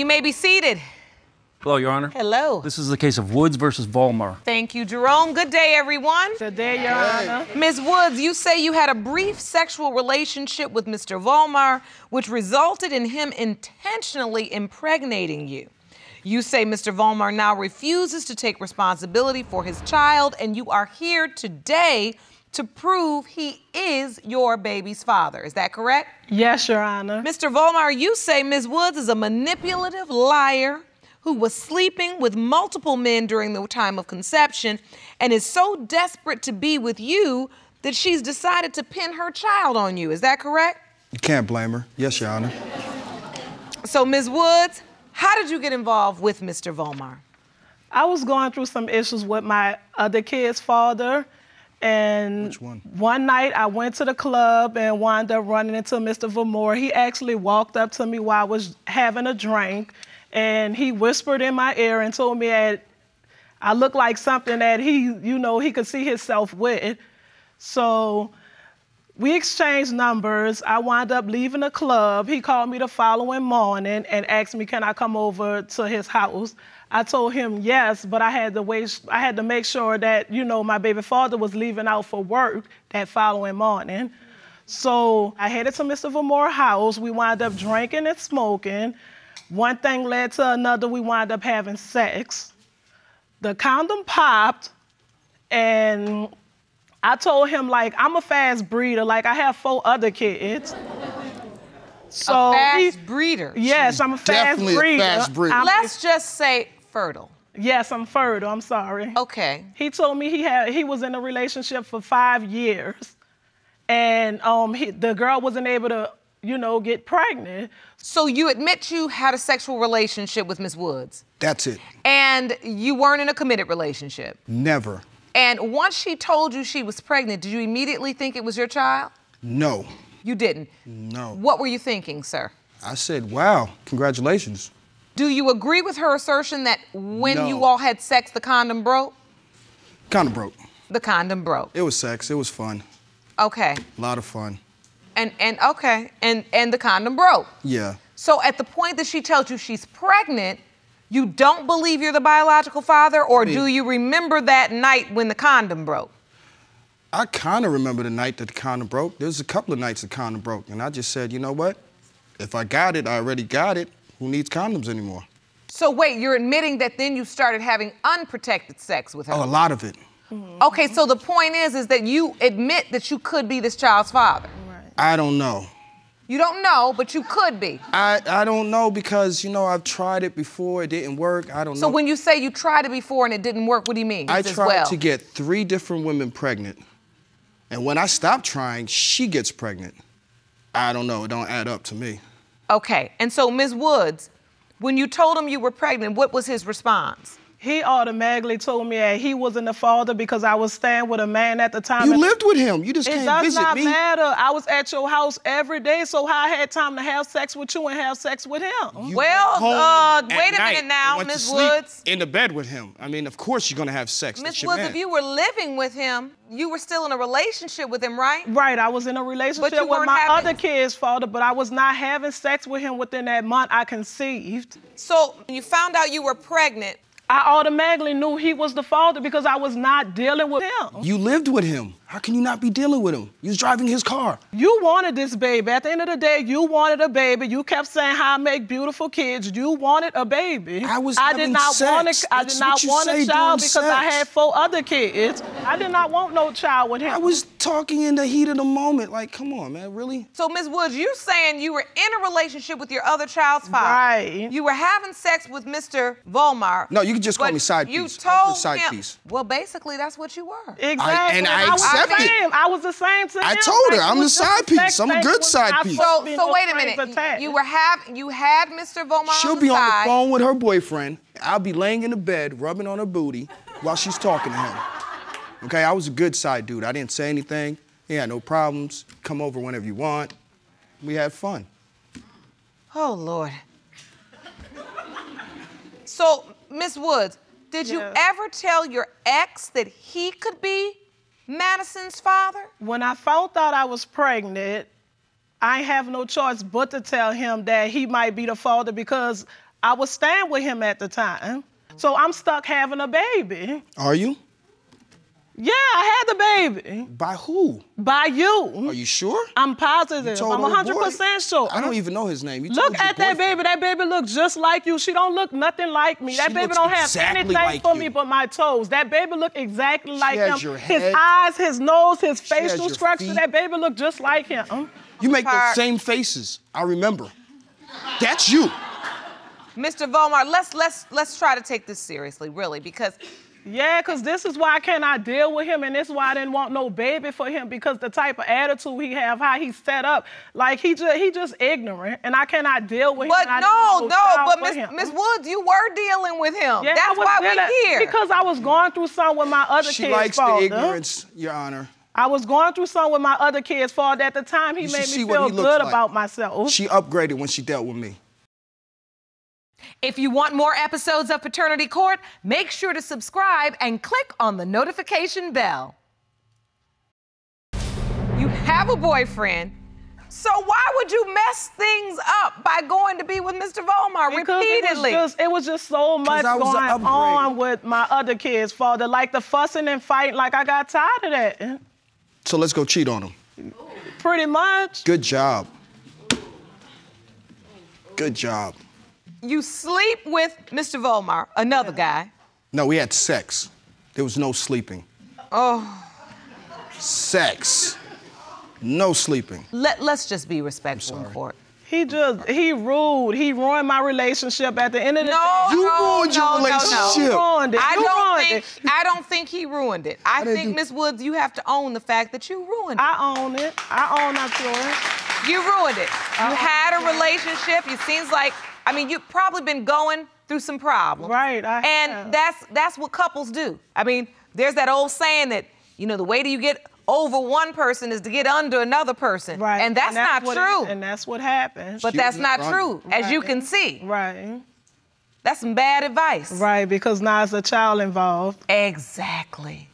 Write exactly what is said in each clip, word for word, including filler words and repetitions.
You may be seated. Hello, Your Honor. Hello. This is the case of Woods versus Volmar. Thank you, Jerome. Good day, everyone. Good day, Your Honor. Miz Woods, you say you had a brief sexual relationship with Mister Volmar, which resulted in him intentionally impregnating you. You say Mister Volmar now refuses to take responsibility for his child, and you are here today to prove he is your baby's father. Is that correct? Yes, Your Honor. Mister Volmar, you say Miz Woods is a manipulative liar who was sleeping with multiple men during the time of conception and is so desperate to be with you that she's decided to pin her child on you. Is that correct? You can't blame her. Yes, Your Honor. So, Miz Woods, how did you get involved with Mister Volmar? I was going through some issues with my other kid's father. And Which one? one night I went to the club and wound up running into Mister Volmar. He actually walked up to me while I was having a drink, and he whispered in my ear and told me that I looked like something that he, you know, he could see himself with. So we exchanged numbers. I wound up leaving the club. He called me the following morning and asked me, can I come over to his house? I told him yes, but I had to wait, I had to make sure that, you know, my baby father was leaving out for work that following morning. So I headed to Mister Volmar's house. We wound up drinking and smoking. One thing led to another. We wound up having sex. The condom popped, and I told him, like, I'm a fast breeder. Like, I have four other kids. So a fast he, breeder. Yes, I'm a fast Definitely breeder. A fast breeder. I'm, Let's just say fertile. Yes, I'm fertile. I'm sorry. Okay. He told me he had he was in a relationship for five years, and um, he, the girl wasn't able to, you know, get pregnant. So you admit you had a sexual relationship with Miz Woods? That's it. And you weren't in a committed relationship? Never. And once she told you she was pregnant, did you immediately think it was your child? No. You didn't? No. What were you thinking, sir? I said, wow, congratulations. Do you agree with her assertion that when no. you all had sex, the condom broke? Condom broke. The condom broke. It was sex. It was fun. Okay. A lot of fun. And, and okay, and, and the condom broke. Yeah. So at the point that she tells you she's pregnant, you don't believe you're the biological father, or I mean, do you remember that night when the condom broke? I kind of remember the night that the condom broke. There's a couple of nights the condom broke, and I just said, you know what? If I got it, I already got it. Who needs condoms anymore? So wait, you're admitting that then you started having unprotected sex with her? Oh, a lot of it. Mm-hmm. Okay, so the point is, is that you admit that you could be this child's father. I don't know. You don't know, but you could be. I, I don't know because, you know, I've tried it before. It didn't work. I don't know. So when you say you tried it before and it didn't work, what do you mean? I tried to get three different women pregnant. And when I stop trying, she gets pregnant. I don't know. It don't add up to me. Okay. And so, Miz Woods, when you told him you were pregnant, what was his response? He automatically told me that he wasn't the father because I was staying with a man at the time. You lived with him. You just came visit me. It does not matter. I was at your house every day, so how I had time to have sex with you and have sex with him? You well, uh, wait a minute now, Miz Woods. In the bed with him. I mean, of course you're going to have sex. Miz Woods, if you were living with him, you were still in a relationship with him, right? Right. I was in a relationship with my other kid's father, but I was not having sex with him within that month I conceived. So when you found out you were pregnant, I automatically knew he was the father because I was not dealing with him. You lived with him. How can you not be dealing with him? You was driving his car. You wanted this baby. At the end of the day, you wanted a baby. You kept saying how I make beautiful kids. You wanted a baby. I was I did not sex. want a, I That's did not want a child because sex. I had four other kids. I did not want no child with him. I was talking in the heat of the moment. Like, come on, man, really? So, Miz Woods, you're saying you were in a relationship with your other child's father. Right. You were having sex with Mister Volmar. No, you can just call me side you piece. You told side him. Piece. Well, basically, that's what you were. Exactly. I, and I, I was Same. I was the same to him. I told her, I'm the side piece. I'm a good side piece. So, so wait a minute. You were have you had Mister Volmar. She'll be on the phone with her boyfriend. I'll be laying in the bed, rubbing on her booty while she's talking to him. Okay, I was a good side dude. I didn't say anything. He had no problems. Come over whenever you want. We had fun. Oh, Lord. So, Miz Woods, did you ever tell your ex that he could be Madison's father? When I found out I was pregnant, I have no choice but to tell him that he might be the father because I was staying with him at the time. So I'm stuck having a baby. Are you? Yeah, I had the baby. By who? By you. Are you sure? I'm positive. I'm one hundred percent sure. I don't even know his name. You look at that baby. That baby looks just like you. She don't look nothing like me. She that baby don't have exactly anything like for you. me but my toes. That baby look exactly like him. Your head. His eyes, his nose, his facial structure. Feet. That baby look just like him. You make those same faces. I remember. That's you. Mister Volmar, let's let's let's try to take this seriously, really, because yeah, because this is why I cannot deal with him, and this is why I didn't want no baby for him, because the type of attitude he have, how he's set up, like he just he just ignorant, and I cannot deal with but him. But no, no, but Miss Woods, you were dealing with him. Yeah, that's why we're here. Because I was going through something with my other kids. She likes the ignorance, Your Honor. I was going through something with my other kids' fault at the time. He made me feel good about myself. She upgraded when she dealt with me. If you want more episodes of Paternity Court, make sure to subscribe and click on the notification bell. You have a boyfriend, so why would you mess things up by going to be with Mister Volmar because repeatedly? It was, just, it was just so much going on with my other kids' father, like the fussing and fighting, like I got tired of that. So let's go cheat on him. Pretty much. Good job. Good job. You sleep with Mister Volmar, another guy. No, we had sex. There was no sleeping. Oh. Sex. No sleeping. Let, let's just be respectful in court. He just, he rude. He ruined my relationship at the end of the no, day. You no, ruined your no, relationship. No, no. You ruined it. I you don't think, it. I don't think he ruined it. I, I think, Miss Woods, you have to own the fact that you ruined it. I own it. I own that story. You ruined it. You had a relationship. It seems like I mean, you've probably been going through some problems. Right, I And have. that's that's what couples do. I mean, there's that old saying that, you know, the way that you get over one person is to get under another person. Right. And that's, and that's not true. It, and that's what happens. But she that's not running. true, right. as you can see. Right. That's some bad advice. Right, because now it's a child involved. Exactly.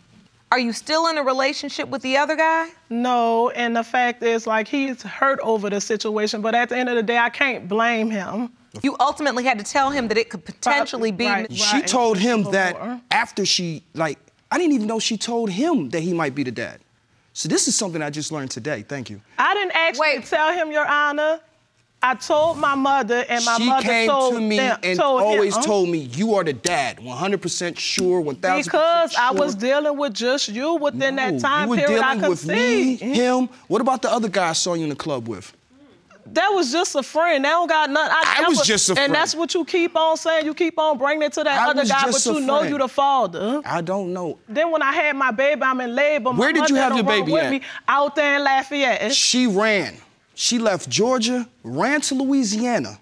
Are you still in a relationship with the other guy? No, and the fact is, like, he's hurt over the situation, but at the end of the day, I can't blame him. You ultimately had to tell him that it could potentially be... Right, right. She told him that after she, like, I didn't even know she told him that he might be the dad. So this is something I just learned today. Thank you. I didn't actually Wait. tell him, Your Honor. I told my mother, and my she mother told them. She came to me and told always him. told me, you are the dad, one hundred percent sure, one thousand percent Because sure. I was dealing with just you within no, that time period I could see. You were dealing with me, him. What about the other guy I saw you in the club with? That was just a friend. That don't got nothing. I, I was, was just a friend. And that's what you keep on saying. You keep on bringing it to that I other guy, but you friend. know you the father. I don't know. Then when I had my baby, I'm in labor. Where my did you have your baby with at? Me, out there in Lafayette. She ran. She left Georgia, ran to Louisiana,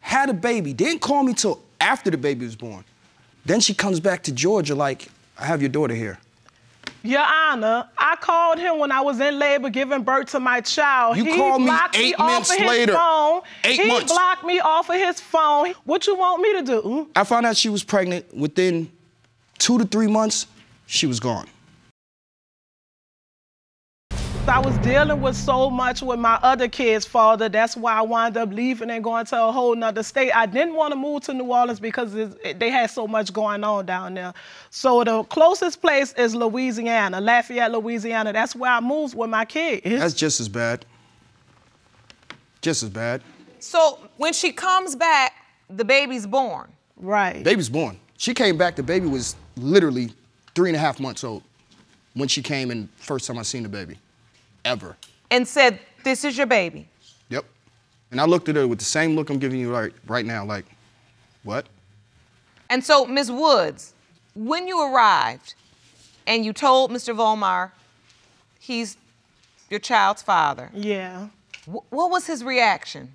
had a baby, didn't call me till after the baby was born. Then she comes back to Georgia like, I have your daughter here. Your Honor, I called him when I was in labor giving birth to my child. You he called me eight me months later. Phone. Eight he months. He blocked me off of his phone. What you want me to do? I found out she was pregnant. Within two to three months, she was gone. I was dealing with so much with my other kid's father. That's why I wound up leaving and going to a whole nother state. I didn't want to move to New Orleans because it, they had so much going on down there. So the closest place is Louisiana, Lafayette, Louisiana. That's where I moved with my kids. That's just as bad. Just as bad. So when she comes back, the baby's born. Right. Baby's born. She came back, the baby was literally three and a half months old when she came and first time I seen the baby. Ever. And said, this is your baby. Yep. And I looked at her with the same look I'm giving you right, right now, like, what? And so, Miz Woods, when you arrived and you told Mister Volmar he's your child's father. Yeah. Wh what was his reaction?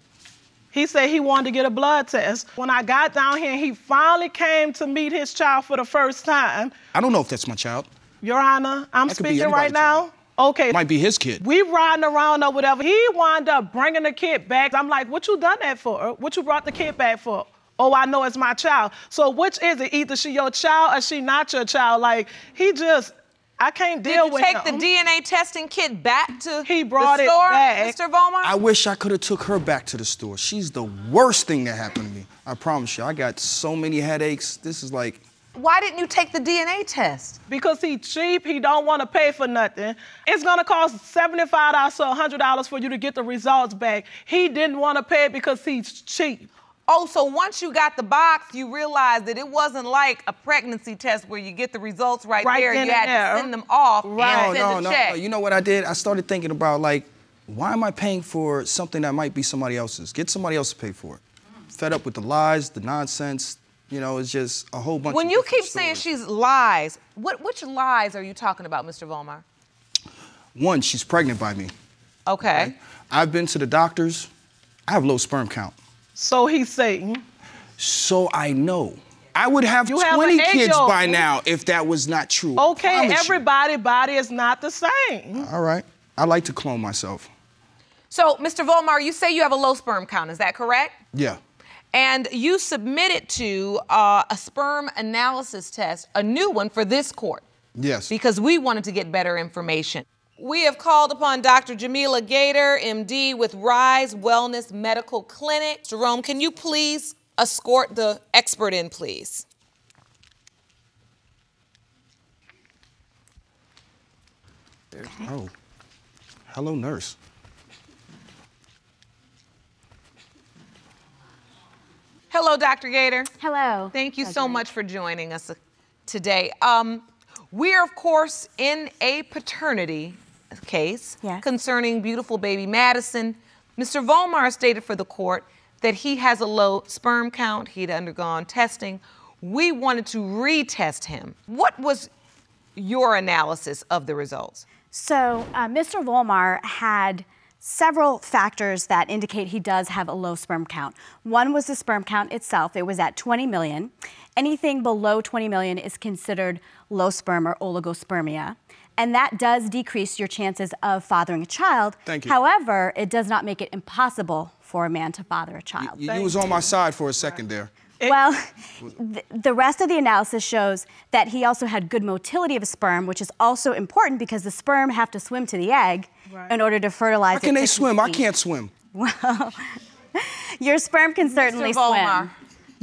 He said he wanted to get a blood test. When I got down here, he finally came to meet his child for the first time. I don't know if that's my child. Your Honor, I'm that speaking right now. Okay. Might be his kid. We riding around or whatever. He wound up bringing the kid back. I'm like, what you done that for? What you brought the kid back for? Oh, I know it's my child. So which is it? Either she your child or she not your child. Like, he just, I can't deal with him. Did you take the D N A testing kit back to he brought the store, it back. Mister Volmar? I wish I could have took her back to the store. She's the worst thing that happened to me. I I promise you, I got so many headaches. This is like... Why didn't you take the D N A test? Because he cheap, he don't want to pay for nothing. It's going to cost seventy-five dollars to a hundred dollars for you to get the results back. He didn't want to pay it because he's cheap. Oh, so once you got the box, you realized that it wasn't like a pregnancy test where you get the results right, right there and you had there. to send them off right. and no, send no, a no, check. No. You know what I did? I started thinking about, like, why am I paying for something that might be somebody else's? Get somebody else to pay for it. Mm. Fed up with the lies, the nonsense. You know, it's just a whole bunch of different stories. When you keep saying she's lies, what which lies are you talking about, Mister Volmar? One, she's pregnant by me. Okay. Okay. I've been to the doctors. I have low sperm count. So he's Satan. So I know. I would have you twenty have kids yo. by now if that was not true. Okay, everybody's body is not the same. All right. I like to clone myself. So, Mister Volmar, you say you have a low sperm count. Is that correct? Yeah. And you submitted to uh, a sperm analysis test, a new one for this court. Yes. Because we wanted to get better information. We have called upon Doctor Jamila Gator, M D, with Rise Wellness Medical Clinic. Jerome, can you please escort the expert in, please? Oh, hello, nurse. Hello, Doctor Gator. Hello. Thank you so much for joining us today. Um, we're, of course, in a paternity case yes. concerning beautiful baby Madison. Mister Volmar stated for the court that he has a low sperm count. He'd undergone testing. We wanted to retest him. What was your analysis of the results? So, uh, Mister Volmar had several factors that indicate he does have a low sperm count. One was the sperm count itself. It was at twenty million. Anything below twenty million is considered low sperm or oligospermia. And that does decrease your chances of fathering a child. Thank you. However, it does not make it impossible for a man to father a child. You, you was on my side for a second there. It well, th the rest of the analysis shows that he also had good motility of a sperm, which is also important because the sperm have to swim to the egg right. in order to fertilize. How can they swim? I can't swim. Well, your sperm can certainly swim.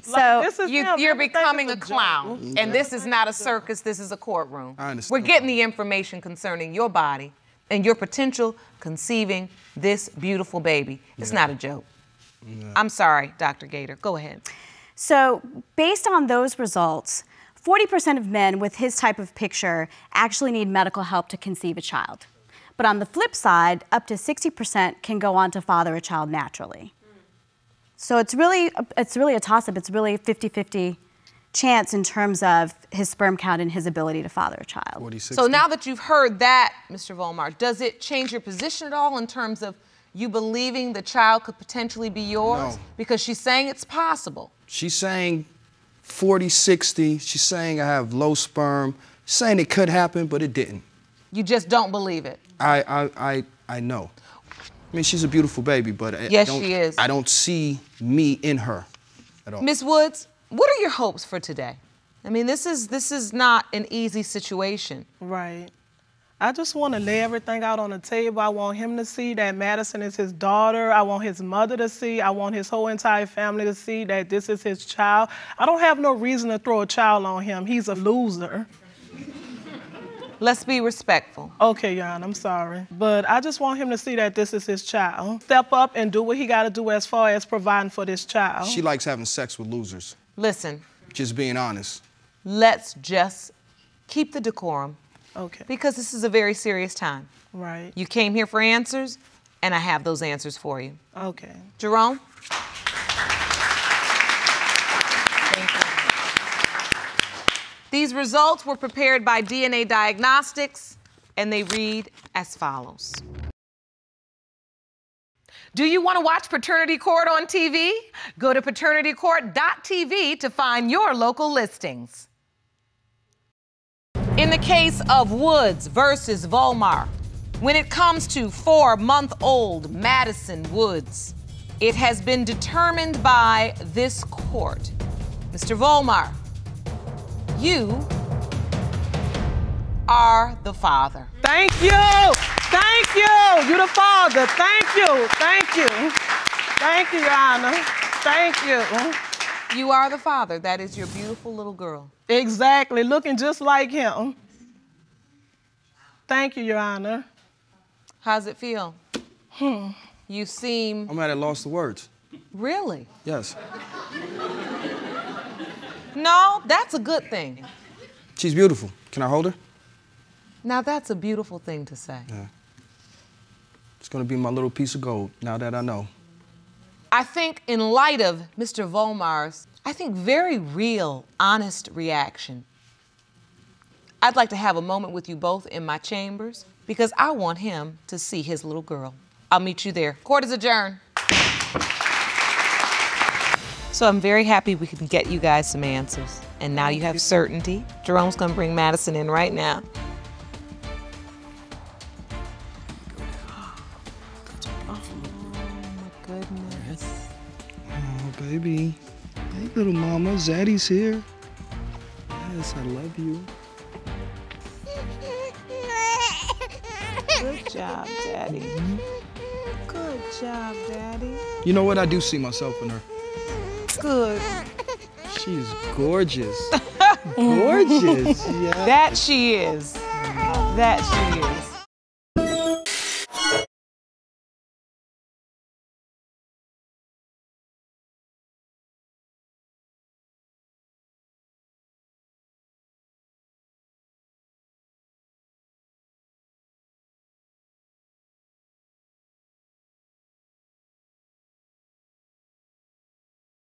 So like, you, you're becoming a, a clown, yeah. and this is not a circus, this is a courtroom. I understand. We're getting the information concerning your body and your potential conceiving this beautiful baby. It's yeah. not a joke. Yeah. I'm sorry, Doctor Gator, go ahead. So based on those results, forty percent of men with his type of picture actually need medical help to conceive a child. But on the flip side, up to sixty percent can go on to father a child naturally. So it's really, it's really a toss-up. It's really a fifty fifty chance in terms of his sperm count and his ability to father a child. forty, sixty. So now that you've heard that, Mister Volmar, does it change your position at all in terms of you believing the child could potentially be yours? No. Because she's saying it's possible. She's saying forty, sixty. She's saying I have low sperm. She's saying it could happen, but it didn't. You just don't believe it. I I, I, I know. I mean, she's a beautiful baby, but I, yes, I don't, she is. I don't see me in her at all. Miz Woods, what are your hopes for today? I mean, this is, this is not an easy situation. Right. I just want to lay everything out on the table. I want him to see that Madison is his daughter. I want his mother to see. I want his whole entire family to see that this is his child. I don't have no reason to throw a child on him. He's a loser. Let's be respectful. Okay, Your Honor, I'm sorry. But I just want him to see that this is his child. Step up and do what he got to do as far as providing for this child. She likes having sex with losers. Listen. Just being honest. Let's just keep the decorum. Okay. Because this is a very serious time. Right. You came here for answers, and I have those answers for you. Okay. Jerome? Thank you. These results were prepared by D N A Diagnostics, and they read as follows. Do you want to watch Paternity Court on T V? Go to paternity court dot T V to find your local listings. In the case of Woods versus Volmar, when it comes to four-month-old Madison Woods, it has been determined by this court. Mister Volmar, you are the father. Thank you. Thank you. You're the father. Thank you. Thank you. Thank you, Your Honor. Thank you. You are the father. That is your beautiful little girl. Exactly. Looking just like him. Thank you, Your Honor. How's it feel? Hmm. You seem... I'm at a loss of words. Really? Yes. No, that's a good thing. She's beautiful. Can I hold her? Now, that's a beautiful thing to say. Yeah. It's going to be my little piece of gold, now that I know. I think in light of Mister Volmar's, I think, very real, honest reaction, I'd like to have a moment with you both in my chambers because I want him to see his little girl. I'll meet you there. Court is adjourned. So I'm very happy we can get you guys some answers. And now you have certainty. Jerome's gonna bring Madison in right now. Baby, hey little mama, Zaddy's here. Yes, I love you. Good job, Daddy. Mm-hmm. Good job, Daddy. You know what? I do see myself in her. Good. She's gorgeous. Gorgeous. Yes. That she is. That she is.